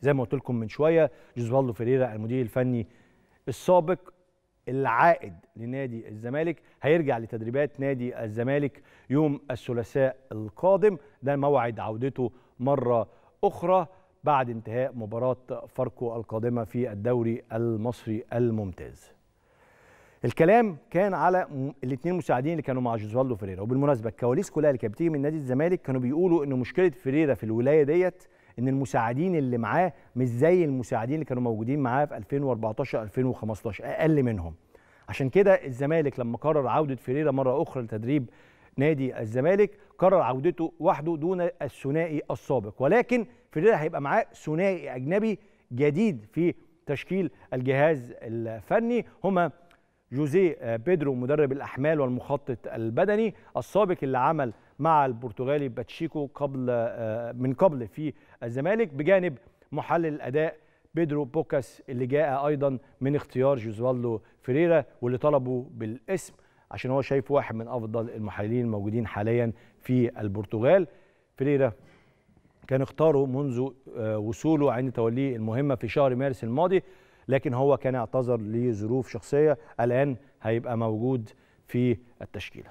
زي ما قلت لكم من شويه، جوزوالدو فيريرا المدير الفني السابق العائد لنادي الزمالك هيرجع لتدريبات نادي الزمالك يوم الثلاثاء القادم، ده موعد عودته مرة أخرى بعد انتهاء مباراة فاركو القادمة في الدوري المصري الممتاز. الكلام كان على الاثنين مساعدين اللي كانوا مع جوزوالدو فيريرا، وبالمناسبة الكواليس كلها اللي كانت بتيجي من نادي الزمالك كانوا بيقولوا إن مشكلة فيريرا في الولاية ديت إن المساعدين اللي معاه مش زي المساعدين اللي كانوا موجودين معاه في 2014 2015 أقل منهم. عشان كده الزمالك لما قرر عودة فيريرا مرة أخرى لتدريب نادي الزمالك قرر عودته وحده دون الثنائي السابق، ولكن فيريرا هيبقى معاه ثنائي أجنبي جديد في تشكيل الجهاز الفني، هما جوزيه بيدرو مدرب الأحمال والمخطط البدني السابق اللي عمل مع البرتغالي باتشيكو من قبل في الزمالك، بجانب محلل الأداء بيدرو بوكاس اللي جاء أيضا من اختيار جوزوالدو فيريرا واللي طلبه بالاسم عشان هو شايف واحد من أفضل المحللين الموجودين حاليا في البرتغال. فيريرا كان اختاره منذ وصوله عند توليه المهمة في شهر مارس الماضي، لكن هو كان اعتذر لظروف شخصية، الآن هيبقى موجود في التشكيلة.